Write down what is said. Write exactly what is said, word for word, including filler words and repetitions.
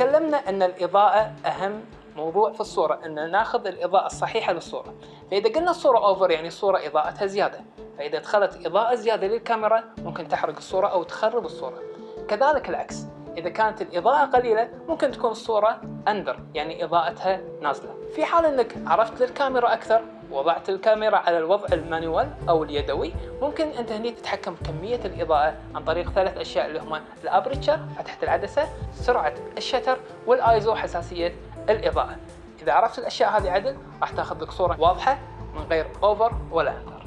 تكلمنا أن الإضاءة أهم موضوع في الصورة، أن ناخذ الإضاءة الصحيحة للصورة. فإذا قلنا الصورة أوفر يعني الصورة إضاءتها زيادة، فإذا دخلت إضاءة زيادة للكاميرا ممكن تحرق الصورة أو تخرب الصورة. كذلك العكس، إذا كانت الإضاءة قليلة ممكن تكون الصورة أندر يعني إضاءتها نازلة. في حال أنك عرفت للكاميرا أكثر ووضعت الكاميرا على الوضع المانوال أو اليدوي، ممكن أنت هني تتحكم بكمية الإضاءة عن طريق ثلاث أشياء اللي هما الأبرتشر فتحة العدسة، سرعة الشتر، والآيزو حساسية الإضاءة. إذا عرفت الأشياء هذه عدل راح تاخذ لك صورة واضحة من غير أوفر ولا أندر.